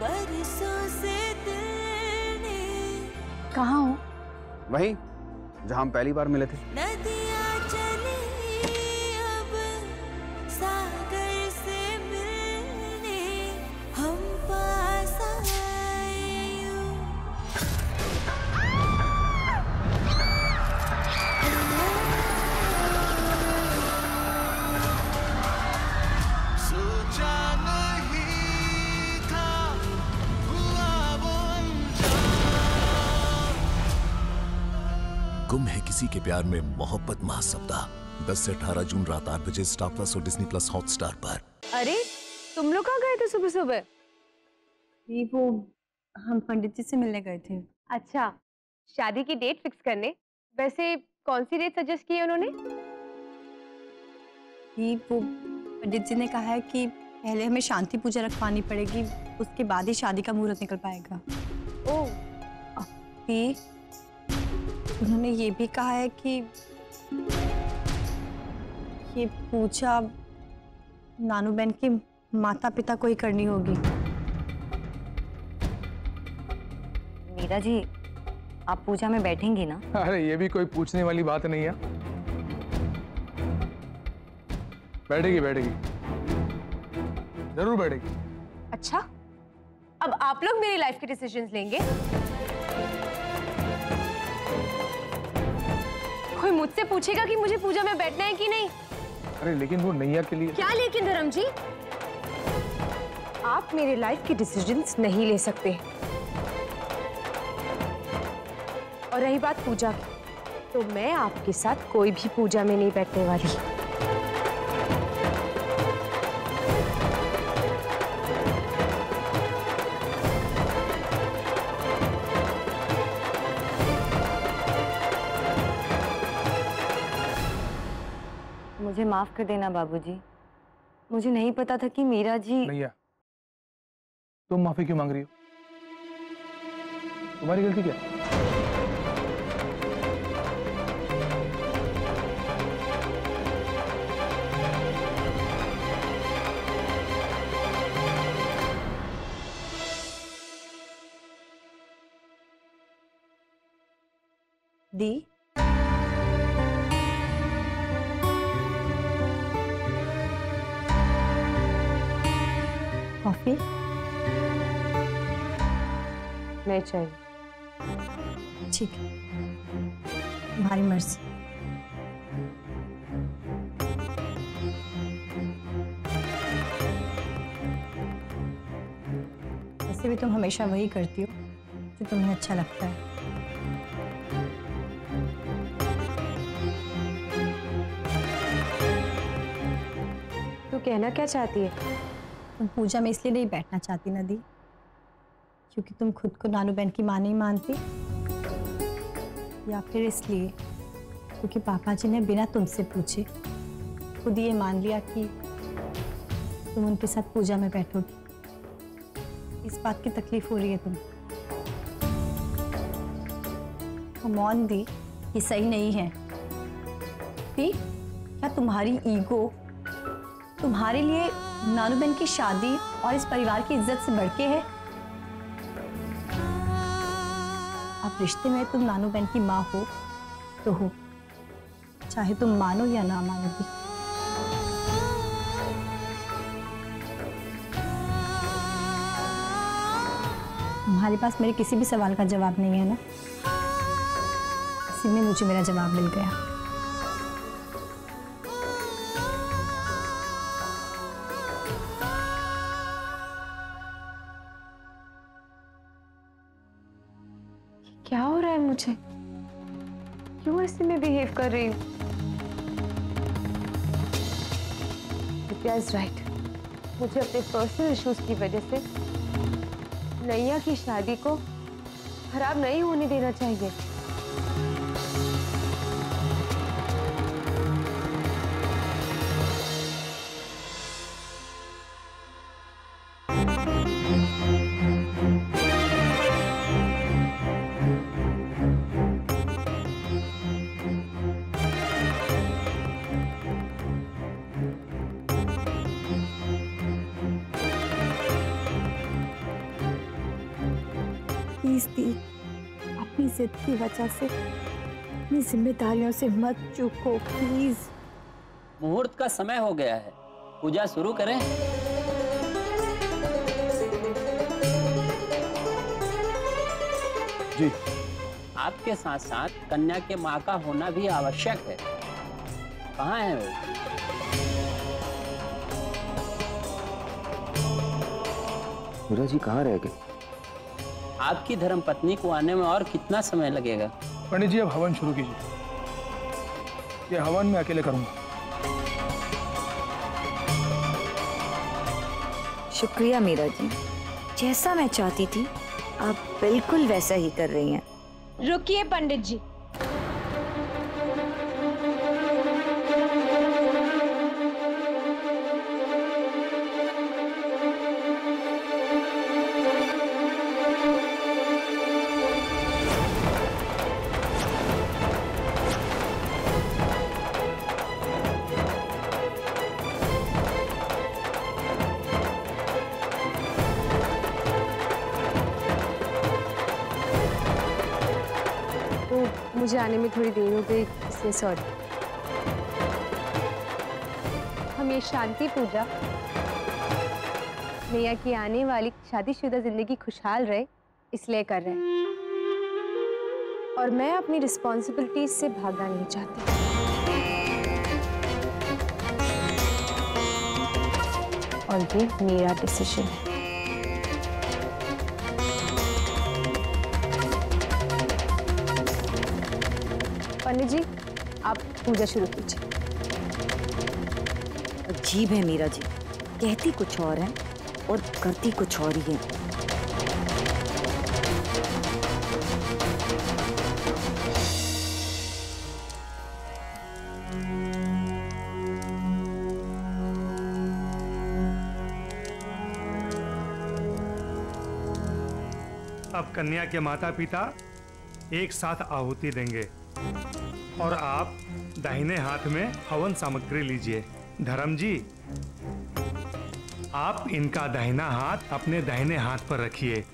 कहाँ हो? वही जहाँ हम पहली बार मिले थे। गुम है किसी के प्यार में मोहब्बत महासप्ताह 10 से 18 जून रात 8 बजे स्टार प्लस और डिज्नी प्लस हॉटस्टार पर। अरे तुम लोग कहाँ गए थे सुबह सुबह? वो हम पंडित जी से मिलने गए थे। अच्छा, शादी की डेट फिक्स करने। वैसे कौन सी डेट सजेस्ट की है उन्होंने? वो पंडित जी ने कहा है कि पहले हमें शांति पूजा रखवानी पड़ेगी, उसके बाद ही शादी का मुहूर्त निकल पाएगा। ओह, फिर उन्होंने ये भी कहा है कि ये पूजा नानू बहन के माता पिता को ही करनी होगी। मीरा जी, आप पूजा में बैठेंगी ना? अरे ये भी कोई पूछने वाली बात नहीं है, बैठेगी बैठेगी, जरूर बैठेगी। अच्छा, अब आप लोग मेरी लाइफ के डिसीजंस लेंगे? कोई मुझसे पूछेगा कि मुझे पूजा में बैठना है कि नहीं? अरे लेकिन वो नैया के लिए। क्या लेकिन धर्म जी? आप मेरे लाइफ के डिसीजंस नहीं ले सकते। और रही बात पूजा की, तो मैं आपके साथ कोई भी पूजा में नहीं बैठने वाली। मुझे माफ कर देना बाबूजी, मुझे नहीं पता था कि मीरा जी। नैया, तुम माफी क्यों मांग रही हो? तुम्हारी गलती क्या? दी कॉफी नहीं चाहिए। ठीक है, तुम्हारी मर्जी। वैसे भी तुम हमेशा वही करती हो जो तुम्हें अच्छा लगता है। तू कहना क्या चाहती है? तुम पूजा में इसलिए नहीं बैठना चाहती नदी, क्योंकि तुम खुद को नानू बहन की माँ नहीं मानती, या फिर इसलिए क्योंकि पापा जी ने बिना तुमसे पूछे खुद ये मान लिया कि तुम उनके साथ पूजा में बैठोगी। इस बात की तकलीफ हो रही है तुम्हें? कम ऑन दी, ये सही नहीं है। दी, क्या तुम्हारी ईगो तुम्हारे लिए नानू बहन की शादी और इस परिवार की इज्जत से बढ़के है? अब रिश्ते में तुम नानू बहन की माँ हो तो हो, चाहे तुम मानो या ना मानो। भी तुम्हारे पास मेरे किसी भी सवाल का जवाब नहीं है ना, इसी में मुझे मेरा जवाब मिल गया। क्या हो रहा है मुझे? क्यों ऐसे में बिहेव कर रही हूँ? Divya is right. मुझे अपने पर्सनल इश्यूज की वजह से नैया की शादी को खराब नहीं होने देना चाहिए। तजवीज दी। अपनी जिद की वजह से अपनी जिम्मेदारियों से मत चूको प्लीज। मुहूर्त का समय हो गया है, पूजा शुरू करें। जी, आपके साथ साथ कन्या के माँ का होना भी आवश्यक है। कहाँ है वो? मीरा जी कहाँ रह गए? आपकी धर्म पत्नी को आने में और कितना समय लगेगा? पंडित जी अब हवन शुरू कीजिए। ये हवन मैं अकेले करूँगा। शुक्रिया मीरा जी, जैसा मैं चाहती थी आप बिल्कुल वैसा ही कर रही हैं। रुकिए पंडित जी, मुझे आने में थोड़ी देर हो गई, इसलिए सॉरी। हम ये शांति पूजा मैया की आने वाली शादीशुदा जिंदगी खुशहाल रहे इसलिए कर रहे हैं, और मैं अपनी रिस्पॉन्सिबिलिटीज से भागना नहीं चाहती, और ये मेरा डिसीजन है। पंडित जी आप पूजा शुरू कीजिए। अजीब है मीरा जी, कहती कुछ और है और करती कुछ और ही है। अब कन्या के माता पिता एक साथ आहुति देंगे और आप दाहिने हाथ में हवन सामग्री लीजिए। धर्म जी आप इनका दाहिना हाथ अपने दाहिने हाथ पर रखिए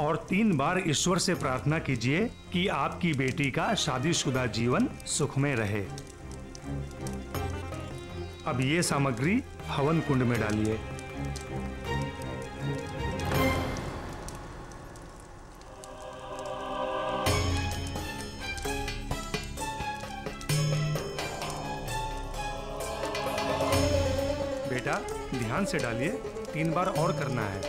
और 3 बार ईश्वर से प्रार्थना कीजिए कि आपकी बेटी का शादीशुदा जीवन सुख में रहे। अब ये सामग्री हवन कुंड में डालिए। ध्यान से डालिए, 3 बार और करना है।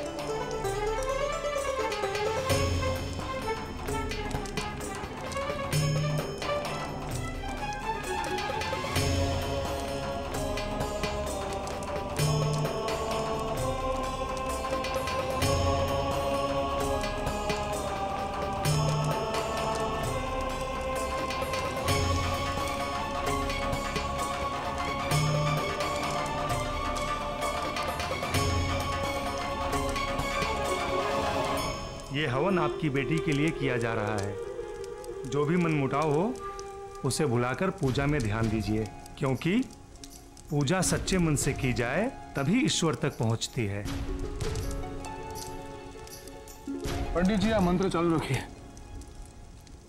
ये हवन आपकी बेटी के लिए किया जा रहा है। जो भी मनमुटाव हो उसे भुलाकर पूजा में ध्यान दीजिए, क्योंकि पूजा सच्चे मन से की जाए तभी ईश्वर तक पहुंचती है। पंडित जी आप मंत्र चालू रखिए,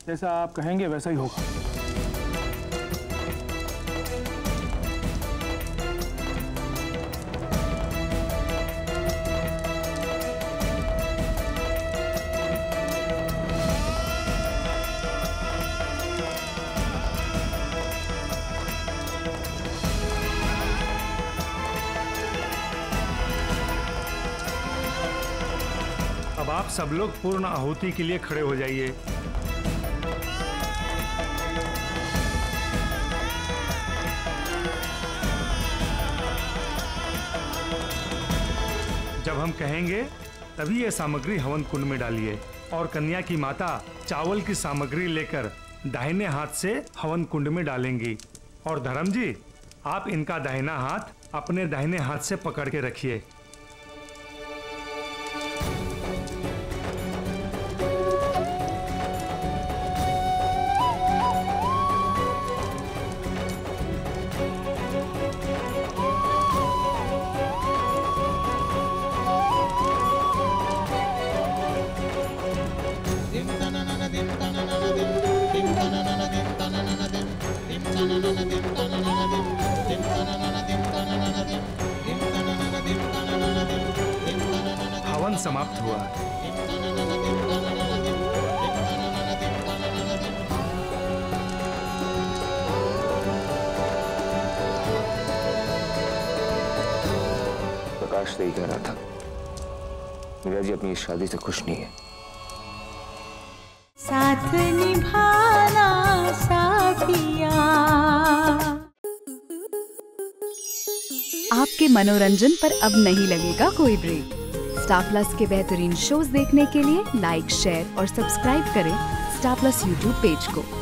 जैसा आप कहेंगे वैसा ही होगा। आप सब लोग पूर्ण आहुति के लिए खड़े हो जाइए। जब हम कहेंगे तभी ये सामग्री हवन कुंड में डालिए और कन्या की माता चावल की सामग्री लेकर दाहिने हाथ से हवन कुंड में डालेंगी। और धर्म जी आप इनका दाहिना हाथ अपने दाहिने हाथ से पकड़ के रखिए। हवन समाप्त हुआ। प्रकाश तो ही कह रहा था, मीरा जी अपनी शादी से खुश नहीं है। साथ निभाना साथिया। आपके मनोरंजन पर अब नहीं लगेगा कोई ब्रेक। स्टार प्लस के बेहतरीन शोज देखने के लिए लाइक, शेयर और सब्सक्राइब करें स्टार प्लस यूट्यूब पेज को।